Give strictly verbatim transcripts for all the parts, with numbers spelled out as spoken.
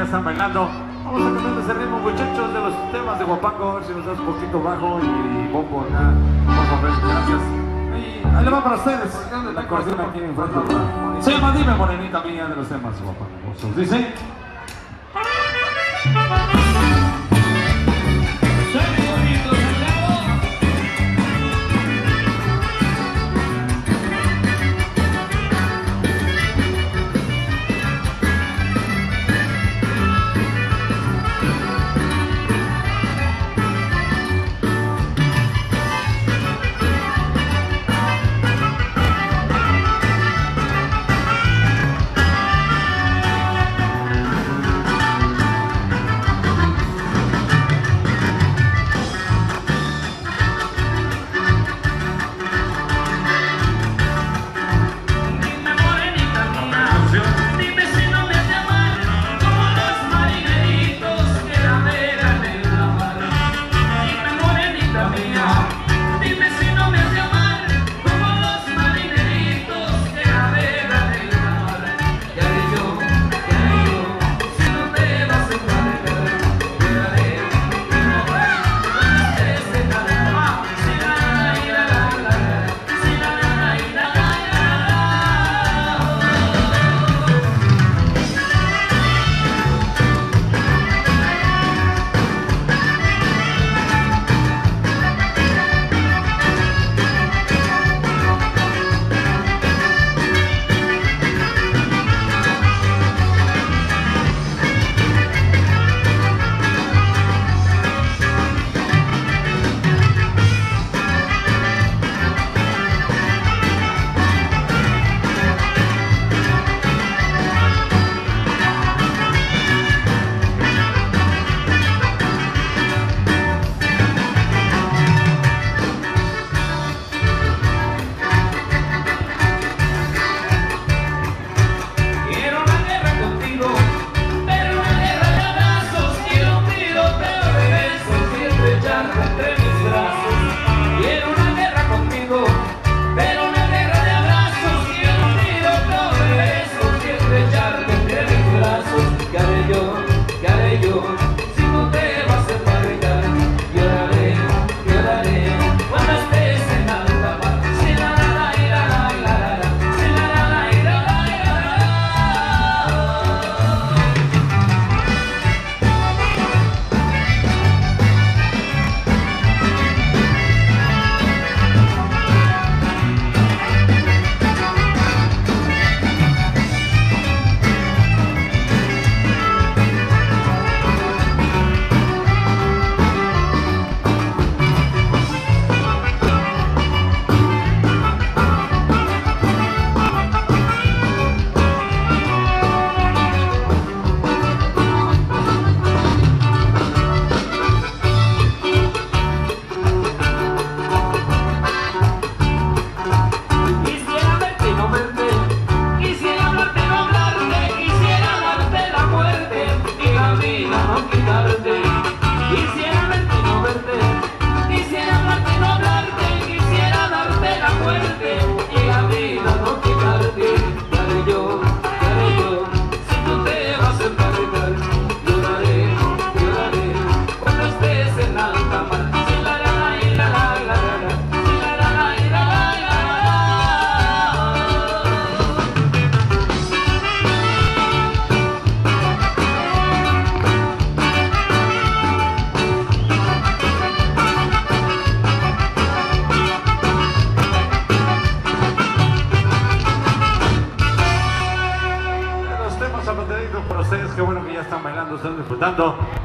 ya están bailando. Vamos a cambiar ese ritmo, muchachos, de los temas de huapango. A ver si nos das un poquito bajo y bombo acá. Gracias. Y ahí le va para ustedes. La cortina aquí en frente. Se llama Dime, morenita mía, de los temas huapangos. Dice...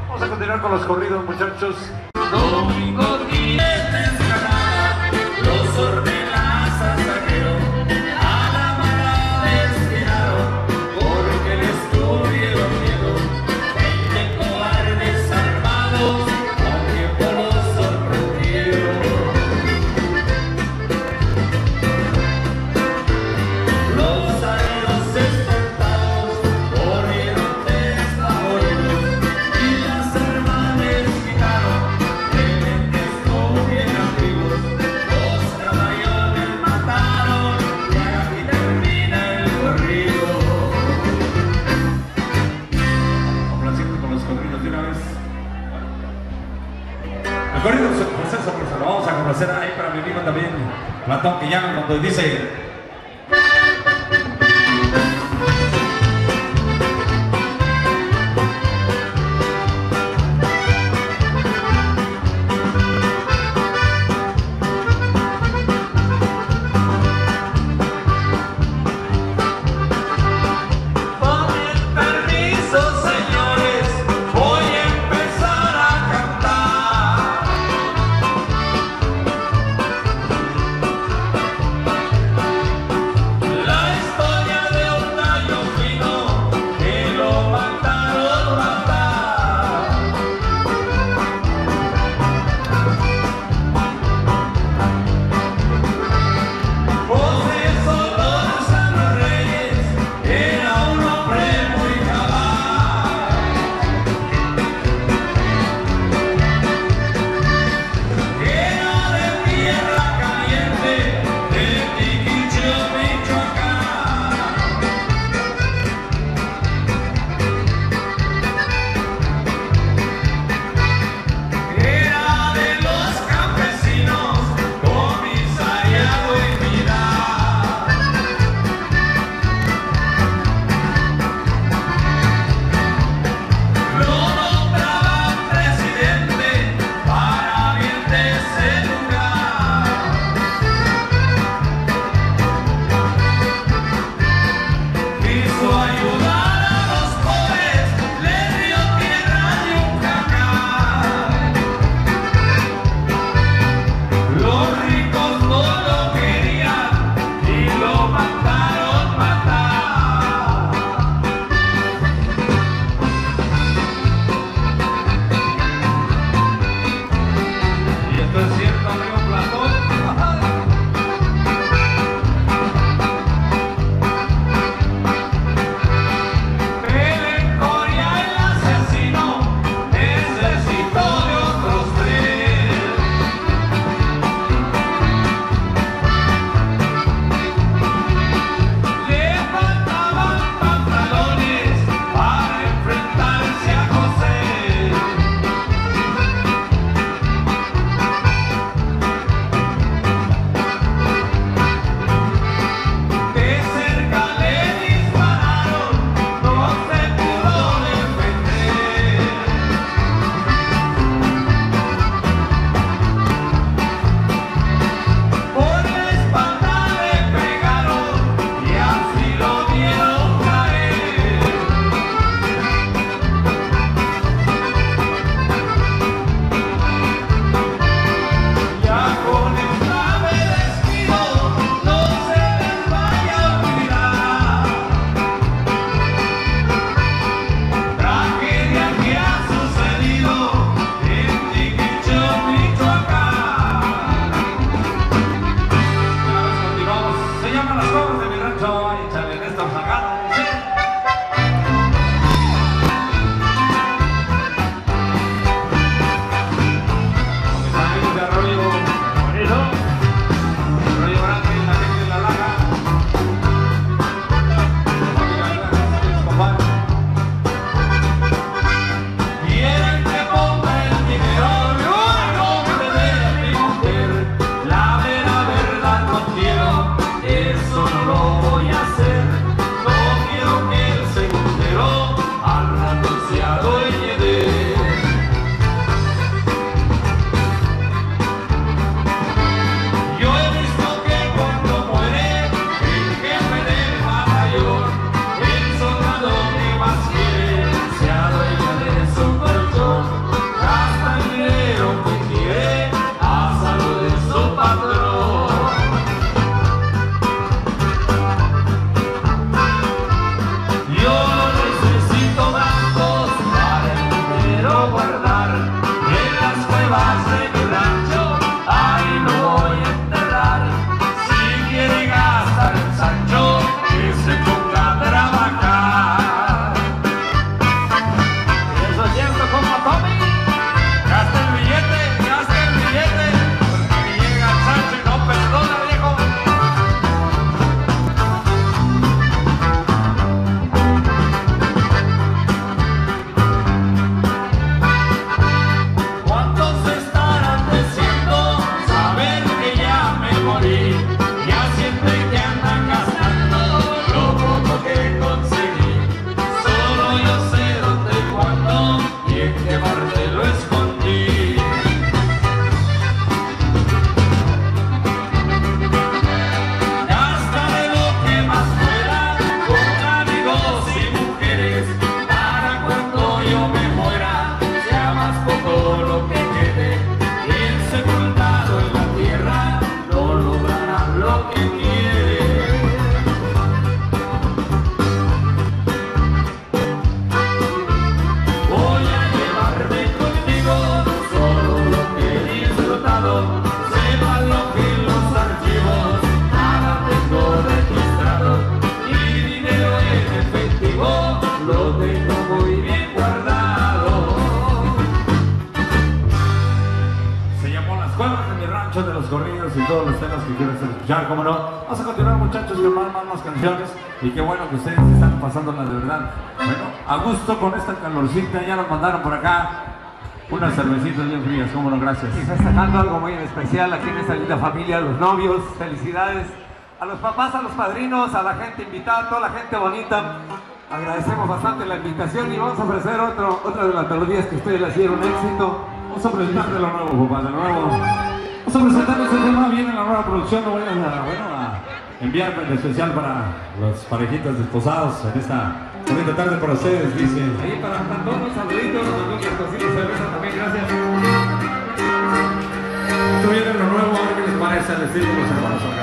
Vamos a continuar con los corridos, muchachos. Domingo Díez descarada, los ordenas al saquero, a la mala destinaron, porque les tuvieron miedo. Veinte cobardes armados, con tiempo los sorprendieron. Los areros espantados, corrieron despavoridos. Los caballos corrido proceso, profesor. Lo vamos a complacer ahí para mi amigo también, Matón, que llama cuando dice... show de los corridos y todos los temas que quieras escuchar, como no. Vamos a continuar, muchachos, con más, más, más canciones. Y qué bueno que ustedes están pasándola de verdad. Bueno, a gusto con esta calorcita. Ya nos mandaron por acá unas cervecitas bien frías, como no, gracias. Y festejando algo muy especial aquí en esta linda familia, a los novios, felicidades. A los papás, a los padrinos, a la gente invitada, a toda la gente bonita. Agradecemos bastante la invitación y vamos a ofrecer otro, otra de las melodías que ustedes le hicieron éxito. Vamos a presentar de lo nuevo, papá, de lo nuevo. Vamos a presentar este tema, viene la nueva producción, lo voy a, bueno, a enviar en especial para los parejitas desposados en esta bonita tarde para ustedes, dice. Ahí para todos los saluditos, los cositos de cerveza también, gracias. Esto viene lo nuevo, a ver qué les parece al estilo de los hermanos acá.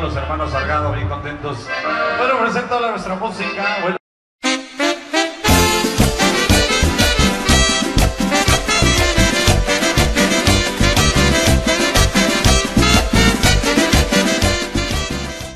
Los hermanos Salgado, bien contentos. Bueno, presento toda nuestra música. Bueno.